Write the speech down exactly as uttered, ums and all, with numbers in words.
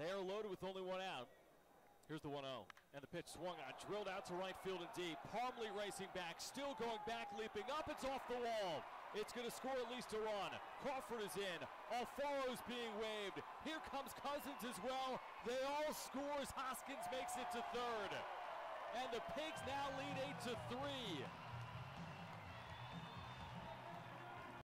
They are loaded with only one out. Here's the one oh, and the pitch swung on, drilled out to right field and deep. Parmley racing back, still going back, leaping up, it's off the wall. It's gonna score at least a run. Crawford is in, Alfaro's being waved. Here comes Cousins as well. They all scores, Hoskins makes it to third. And the Pigs now lead eight to three.